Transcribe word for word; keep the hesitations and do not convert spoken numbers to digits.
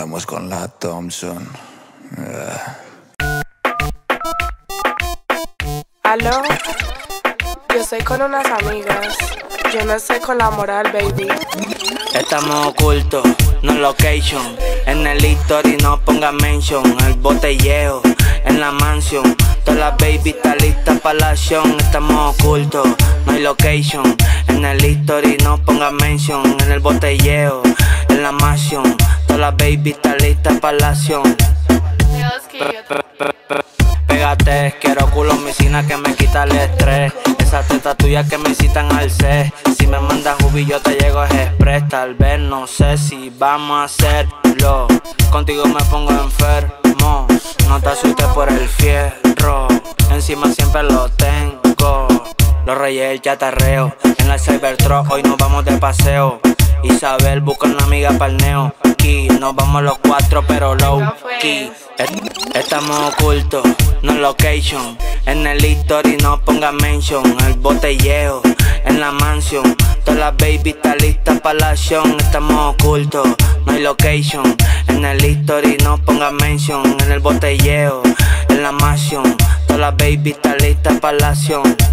Andamos con la Thompson. Uh. Aló, yo soy con unas amigas. Yo no sé colaborar, baby. Estamos ocultos, no location. En el history no ponga mention. El botelleo, en la mansión. Toda la baby está lista para la acción. Estamos ocultos, no hay location. En el history no ponga mention. En el botelleo, en la mansión. Toda la baby está lista para la acción. Pégate, quiero culo homicina que me quita el estrés. Esas tetas tuyas que me incitan al C. Si me mandas Ubi yo te llego a express. Tal vez no sé si vamos a hacerlo. Contigo me pongo enfermo. No te asustes por el fierro. Encima siempre lo tengo. Los reyes del chatarreo. En la Cybertruck hoy nos vamos de paseo. Isabel busca una amiga pa'l neo. Nos vamos los cuatro pero low key. Estamos ocultos, no location. En el history no ponga mention. El botelleo, en la mansión. Toda la baby está lista para la acción. Estamos ocultos, no hay location. En el history no ponga mention. En el botelleo, en la mansión. Toda la baby está lista para la acción.